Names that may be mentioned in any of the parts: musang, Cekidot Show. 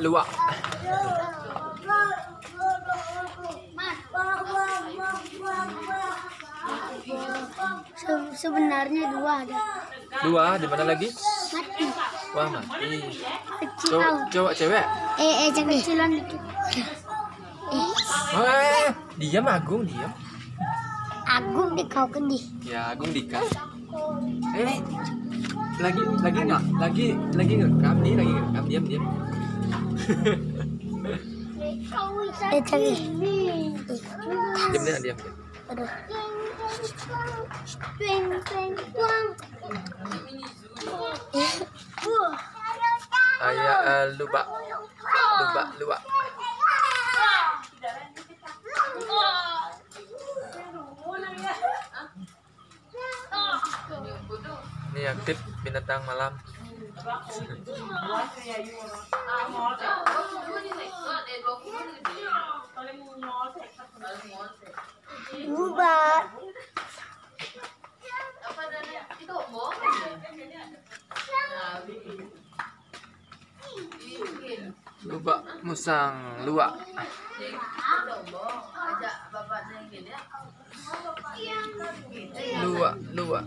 luwak. Sebenarnya dua ada. Dua, di mana lagi? Mati. Wah, mati. Cowok cewek? Kecilan dikit. Diam Agung, diam. Agung dikau kendi. Ya, Agung dikau. Lagi enggak? Lagi ngerekam nih, lagi ngerekam. Diam. Diam. Aduh. Ayah luwak. Ini aktif binatang malam. Luwak. Luwak musang, luwak. Luwak.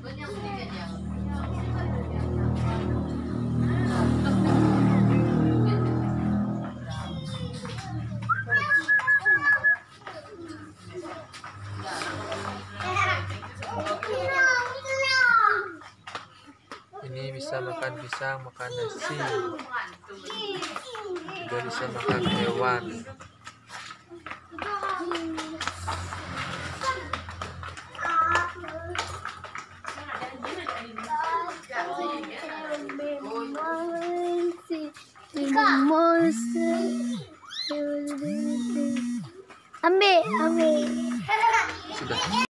Ini bisa makan pisang, makan nasi, juga bisa makan hewan. Ambil. Sudah.